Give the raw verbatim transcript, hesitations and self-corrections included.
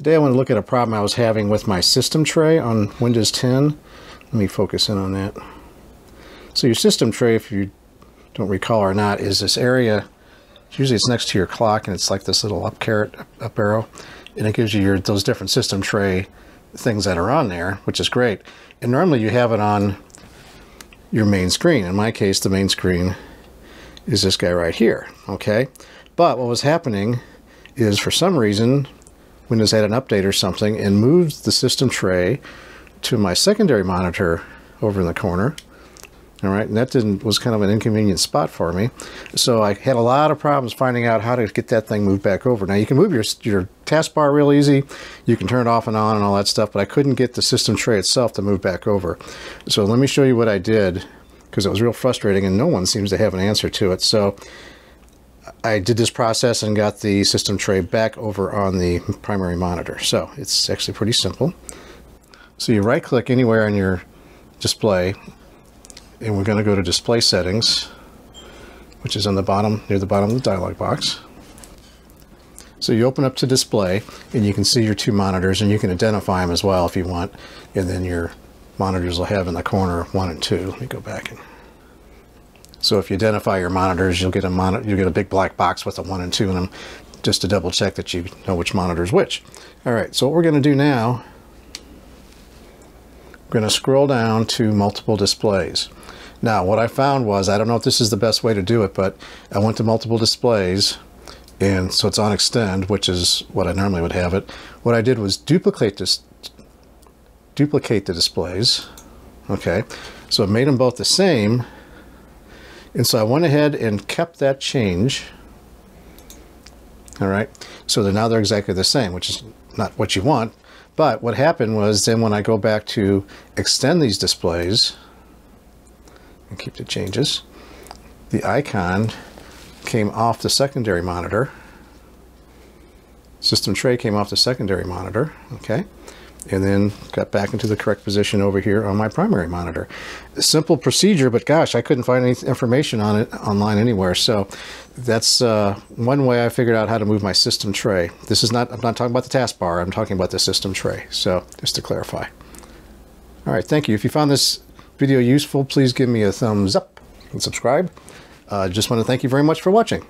Today I want to look at a problem I was having with my system tray on Windows ten. Let me focus in on that. So your system tray, if you don't recall or not, is this area. Usually it's next to your clock, and it's like this little up caret, up arrow, and it gives you your, those different system tray things that are on there, which is great. And normally you have it on your main screen. In my case, the main screen is this guy right here, okay? But what was happening is, for some reason, Windows had an update or something and moved the system tray to my secondary monitor over in the corner. All right, and that didn't, was kind of an inconvenient spot for me. So I had a lot of problems finding out how to get that thing moved back over. Now you can move your, your task bar real easy. You can turn it off and on and all that stuff, but I couldn't get the system tray itself to move back over. So let me show you what I did, because it was real frustrating and no one seems to have an answer to it. So I did this process and got the system tray back over on the primary monitor. So it's actually pretty simple. So you right click anywhere on your display, and we're going to go to display settings, which is on the bottom, near the bottom of the dialog box. So you open up to display, and you can see your two monitors, and you can identify them as well if you want, and then your monitors will have in the corner one and two. Let me go back. And so if you identify your monitors, you'll get a monitor, you'll get a big black box with a one and two in them, just to double check that you know which monitor is which. All right, so what we're going to do now, we're going to scroll down to multiple displays. Now, what I found was, I don't know if this is the best way to do it, but I went to multiple displays, and so it's on extend, which is what I normally would have it. What I did was duplicate this, duplicate the displays. Okay, so it made them both the same. And so I went ahead and kept that change. All right, so they're now they're exactly the same, which is not what you want. But what happened was, then when I go back to extend these displays and keep the changes, the icon came off the secondary monitor. System tray came off the secondary monitor, okay? And then got back into the correct position over here on my primary monitor. A simple procedure, but gosh, I couldn't find any information on it online anywhere. So that's uh, one way I figured out how to move my system tray. This is not, I'm not talking about the taskbar, I'm talking about the system tray. So just to clarify. All right, thank you. If you found this video useful, please give me a thumbs up and subscribe. I uh, just want to thank you very much for watching.